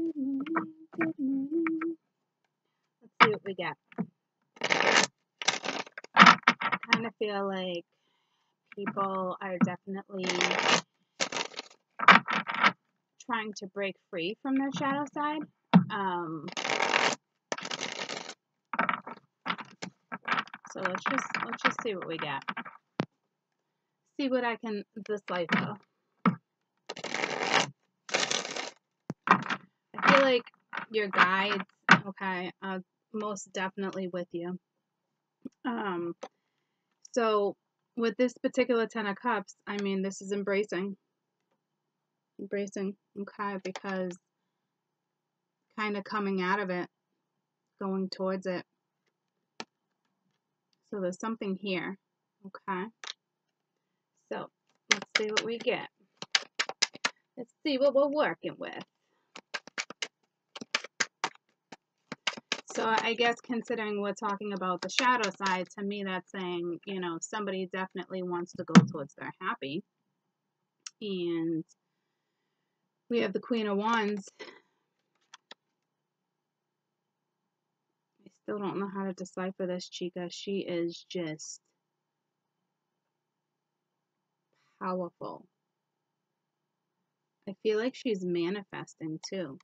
Let's see what we get. I kind of feel like people are definitely trying to break free from their shadow side. So let's just see what we get. See what I can this life though. I feel like your guides, okay, are most definitely with you. So with this particular 10 of Cups, I mean, this is embracing. Embracing, okay, because kind of coming out of it, going towards it. So there's something here, okay? So let's see what we get. Let's see what we're working with. So I guess considering we're talking about the shadow side, to me that's saying, you know, somebody definitely wants to go towards their happy. And we have the Queen of Wands. I still don't know how to decipher this chica. She is just powerful. I feel like she's manifesting too.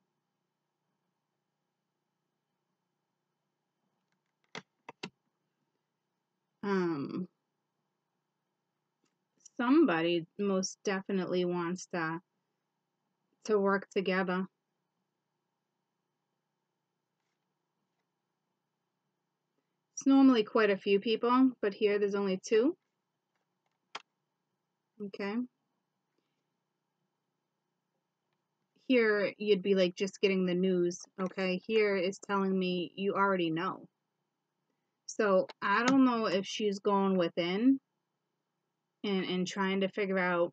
Somebody most definitely wants to work together. It's normally quite a few people, but here there's only two. Okay. Here you'd be like just getting the news, okay? Here is telling me you already know. So I don't know if she's going within and trying to figure out,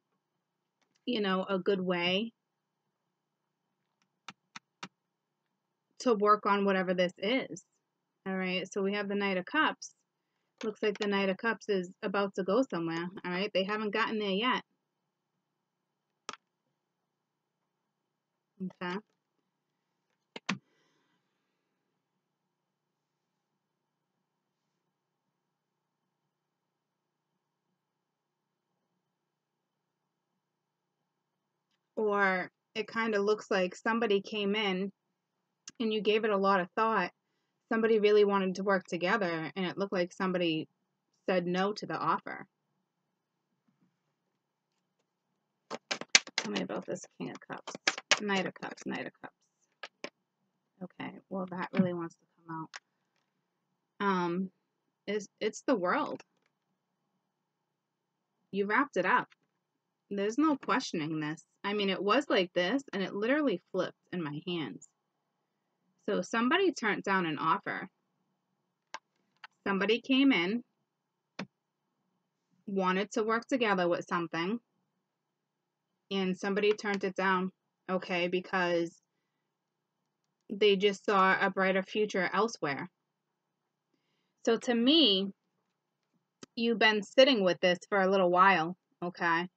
you know, a good way to work on whatever this is. All right, so we have the Knight of Cups. Looks like the Knight of Cups is about to go somewhere. All right, they haven't gotten there yet. Okay. Or it kind of looks like somebody came in and you gave it a lot of thought. Somebody really wanted to work together, and it looked like somebody said no to the offer. Tell me about this King of Cups. Knight of Cups, Knight of Cups. Okay, well, that really wants to come out. It's the World. You wrapped it up. There's no questioning this. I mean, it was like this, and it literally flipped in my hands. So somebody turned down an offer. Somebody came in, wanted to work together with something, and somebody turned it down, okay, because they just saw a brighter future elsewhere. So to me, you've been sitting with this for a little while, okay?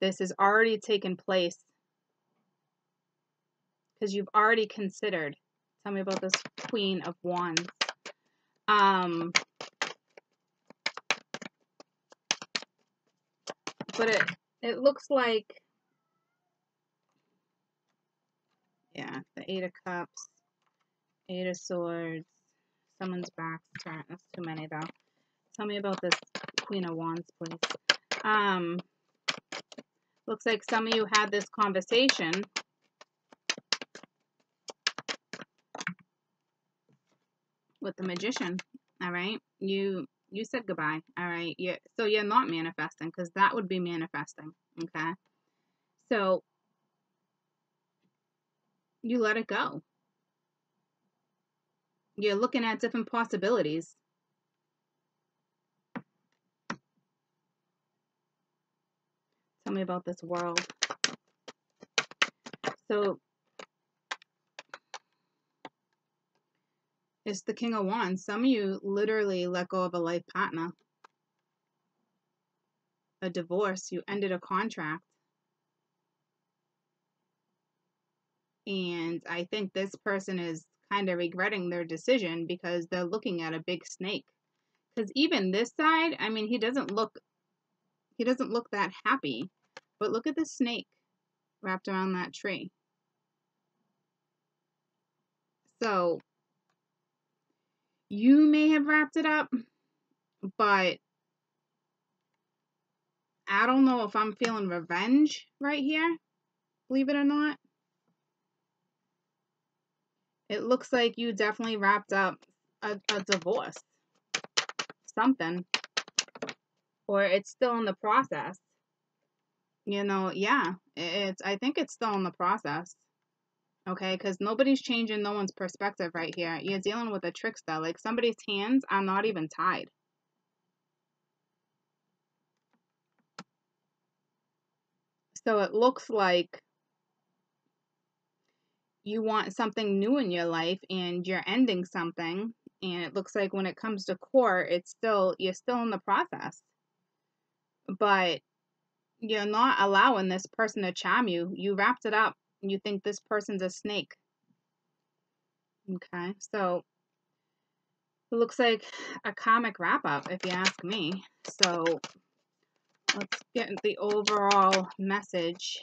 This has already taken place because you've already considered. Tell me about this Queen of Wands. But it looks like, yeah, the Eight of Cups, Eight of Swords, someone's back's turned. That's too many though. Tell me about this Queen of Wands, please. Looks like some of you had this conversation. With the Magician, all right? You said goodbye, all right? So you're not manifesting, because that would be manifesting, okay? So you let it go. You're looking at different possibilities. Tell me about this World. So it's the King of Wands. Some of you literally let go of a life partner. A divorce. You ended a contract. And I think this person is kind of regretting their decision because they're looking at a big snake. Because even this side, I mean, he doesn't look that happy. But look at the snake wrapped around that tree. So you may have wrapped it up, but I don't know if I'm feeling revenge right here, believe it or not. It looks like you definitely wrapped up a divorce, something, or it's still in the process. You know, yeah, I think it's still in the process. Okay, because nobody's changing no one's perspective right here. You're dealing with a trickster. Like, somebody's hands are not even tied. So it looks like you want something new in your life and you're ending something. And it looks like when it comes to court, you're still in the process. But you're not allowing this person to charm you. You wrapped it up. You think this person's a snake. Okay, so it looks like a karmic wrap-up, if you ask me. So let's get the overall message.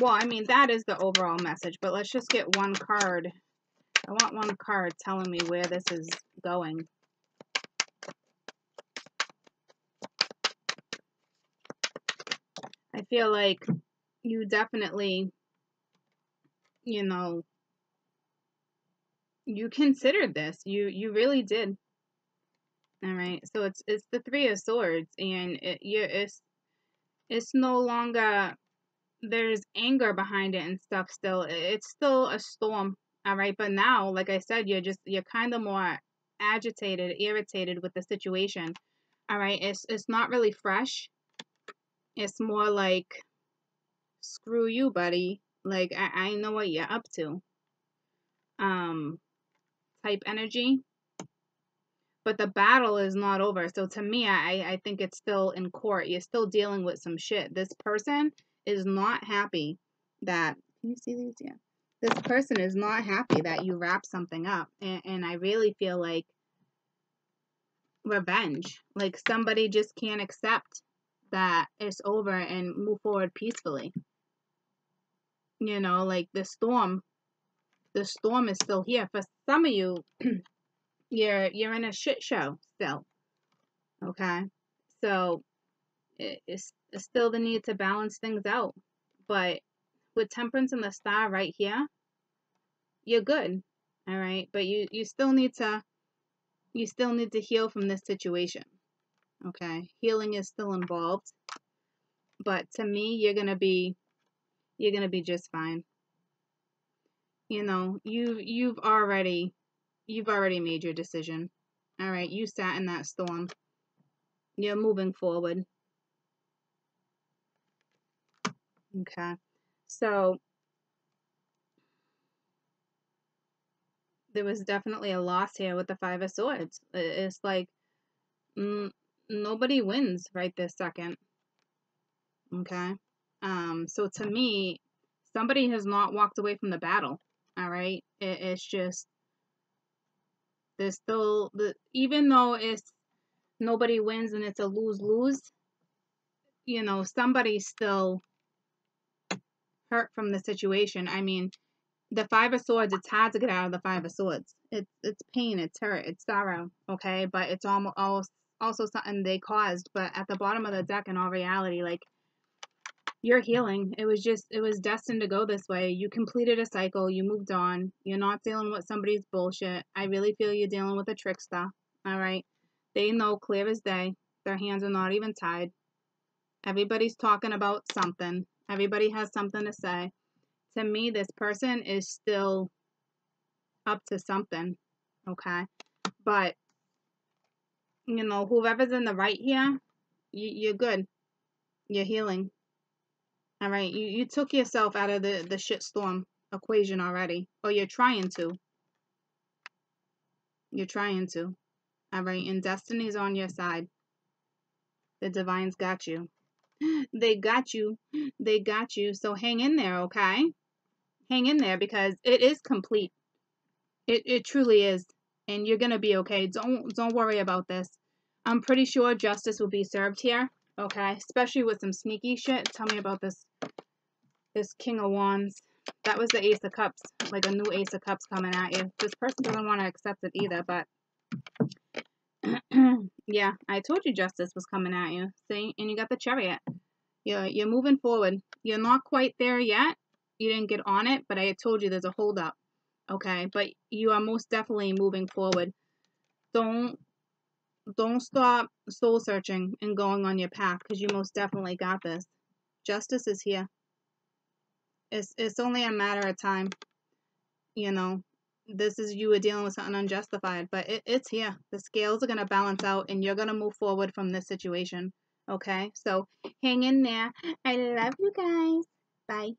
Well, I mean, that is the overall message, but let's just get one card. I want one card telling me where this is going. I feel like you definitely, you know, you considered this. You really did. All right. So it's the Three of Swords, and it's no longer, there's anger behind it and stuff still. It's still a storm. All right. But now, like I said, you're kind of more agitated, irritated with the situation. All right. It's not really fresh. It's more like, screw you, buddy. Like, I know what you're up to. Type energy. But the battle is not over. So to me, I think it's still in court. You're still dealing with some shit. This person is not happy that... Can you see these? Yeah. This person is not happy that you wrap something up. And I really feel like revenge. Like, somebody just can't accept that it's over and move forward peacefully. You know, like the storm is still here. For some of you, you're in a shit show still. Okay, so it's still the need to balance things out. But with Temperance and the Star right here, you're good. All right, but you still need to heal from this situation. Okay, healing is still involved, but to me, you're gonna be just fine. You know, you've already made your decision. All right, you sat in that storm. You're moving forward. Okay, so there was definitely a loss here with the Five of Swords. It's like, nobody wins right this second. Okay. So to me, somebody has not walked away from the battle. All right. It's just, there's still, even though it's nobody wins and it's a lose-lose, you know, somebody's still hurt from the situation. I mean, the Five of Swords, it's hard to get out of the Five of Swords. It's pain, it's hurt, it's sorrow. Okay. But it's almost also something they caused. But at the bottom of the deck, in all reality, like, you're healing. It was destined to go this way. You completed a cycle. You moved on. You're not dealing with somebody's bullshit. I really feel you're dealing with a trickster. All right. They know clear as day. Their hands are not even tied. Everybody's talking about something. Everybody has something to say. To me, this person is still up to something. Okay. But you know, whoever's in the right here, you're good. You're healing. All right. You took yourself out of the shitstorm equation already. Or you're trying to. You're trying to. All right. And destiny's on your side. The divine's got you. They got you. They got you. So hang in there, okay? Hang in there because it is complete. It truly is. And you're going to be okay. Don't worry about this. I'm pretty sure justice will be served here. Okay? Especially with some sneaky shit. Tell me about this King of Wands. That was the Ace of Cups. Like a new Ace of Cups coming at you. This person doesn't want to accept it either, but... yeah, I told you justice was coming at you. See? And you got the Chariot. You're moving forward. You're not quite there yet. You didn't get on it, but I had told you there's a holdup. Okay, but you are most definitely moving forward. Don't stop soul searching and going on your path because you most definitely got this. Justice is here. It's only a matter of time. You know, this is you were dealing with something unjustified, but it's here. The scales are going to balance out and you're going to move forward from this situation. Okay, so hang in there. I love you guys. Bye.